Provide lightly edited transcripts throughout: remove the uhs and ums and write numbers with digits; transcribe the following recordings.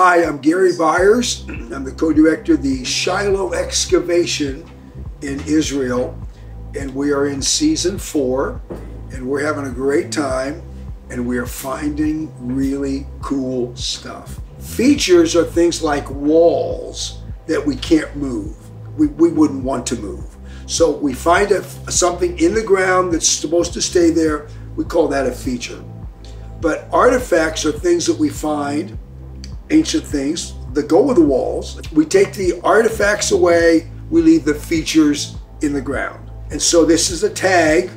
Hi, I'm Gary Byers. I'm the co-director of the Shiloh Excavation in Israel, and we are in season 4, and we're having a great time, and we are finding really cool stuff. Features are things like walls that we can't move. We wouldn't want to move. So we find something in the ground that's supposed to stay there. We call that a feature. But artifacts are things that we find, ancient things that go with the walls. We take the artifacts away, we leave the features in the ground. And so this is a tag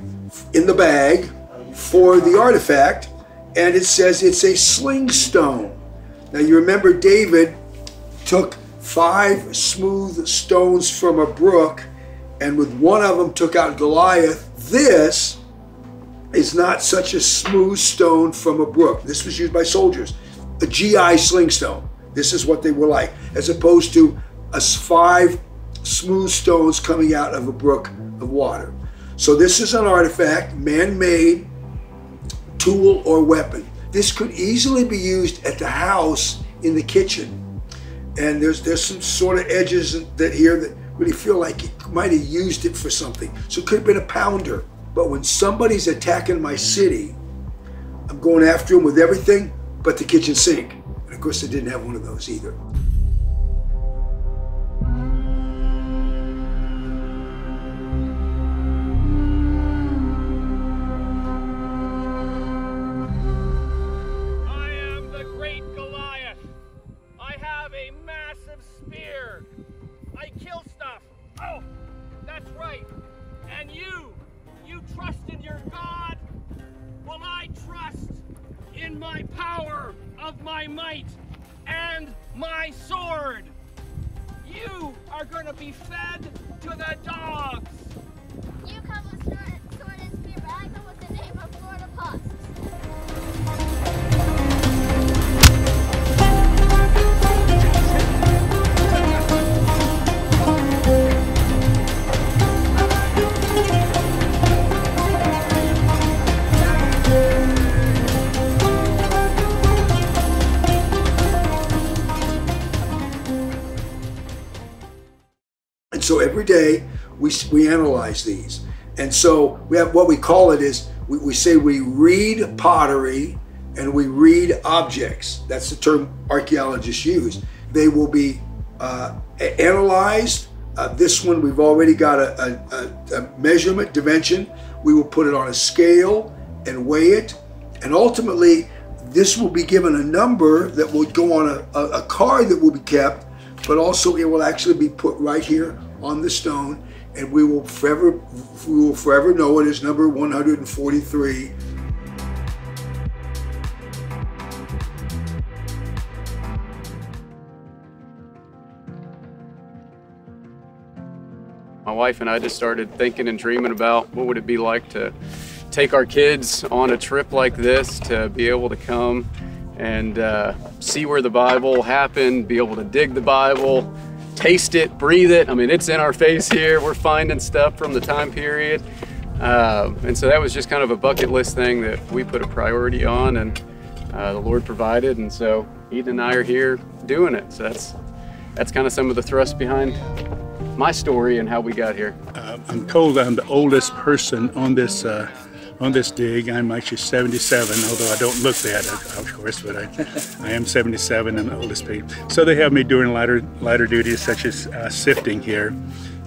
in the bag for the artifact, and it says it's a sling stone. Now you remember David took 5 smooth stones from a brook, and with one of them took out Goliath. This is not such a smooth stone from a brook. This was used by soldiers. A GI sling stone. This is what they were like, as opposed to 5 smooth stones coming out of a brook of water. So this is an artifact, man-made tool or weapon. This could easily be used at the house in the kitchen. And there's some sort of edges that here that really feel like it might have used it for something. So it could have been a pounder. But when somebody's attacking my city, I'm going after them with everything but the kitchen sink. And of course, they didn't have one of those either. I am the great Goliath. I have a massive spear. I kill stuff. Oh, that's right. And you trust in your God? Well, I trust in my power of my might and my sword. You are going to be fed to the dogs. You come with sword and spear, but I come with the name of Lord of Hosts. So every day we analyze these, and so we have what we call it is we say we read pottery and we read objects. That's the term archaeologists use. They will be analyzed. This one we've already got a measurement dimension. We will put it on a scale and weigh it, and ultimately this will be given a number that will go on a card that will be kept, but also it will actually be put right here on the stone, and we will forever know it is number 143. My wife and I just started thinking and dreaming about what would it be like to take our kids on a trip like this, to be able to come and see where the Bible happened, be able to dig the Bible, taste it, breathe it. I mean, it's in our face here. We're finding stuff from the time period. And so that was just kind of a bucket list thing that we put a priority on, and the Lord provided. And so Ethan and I are here doing it. So that's kind of some of the thrust behind my story and how we got here. I'm told I'm the oldest person on this dig. I'm actually 77, although I don't look that, of course, but I am 77 and the oldest people. So they have me doing lighter duties, such as sifting here.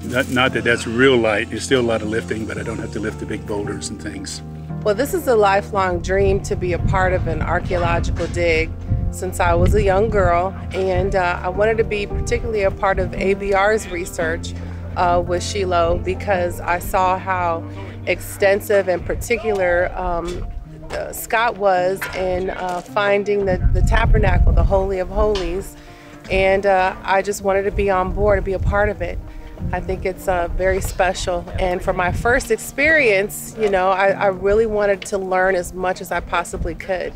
Not that that's real light, there's still a lot of lifting, but I don't have to lift the big boulders and things. Well, this is a lifelong dream to be a part of an archaeological dig since I was a young girl, and I wanted to be particularly a part of ABR's research with Shiloh, because I saw how extensive and particular Scott was in finding the Tabernacle, the Holy of Holies, and I just wanted to be on board and be a part of it. I think it's very special, and for my first experience, you know, I really wanted to learn as much as I possibly could.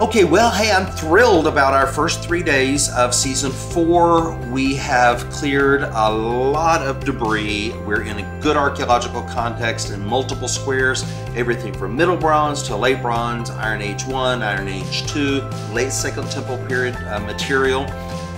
Okay, well, hey, I'm thrilled about our first 3 days of season 4. We have cleared a lot of debris. We're in a good archaeological context in multiple squares, everything from Middle Bronze to Late Bronze, Iron Age 1, Iron Age 2, Late Second Temple period material.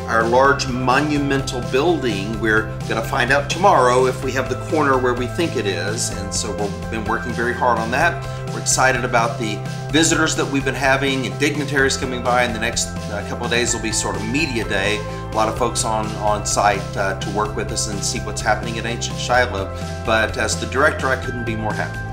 Our large monumental building, we're going to find out tomorrow if we have the corner where we think it is, and so we've been working very hard on that. We're excited about the visitors that we've been having and dignitaries coming by, and the next couple of days will be sort of media day. A lot of folks on site to work with us and see what's happening at Ancient Shiloh, but as the director I couldn't be more happy.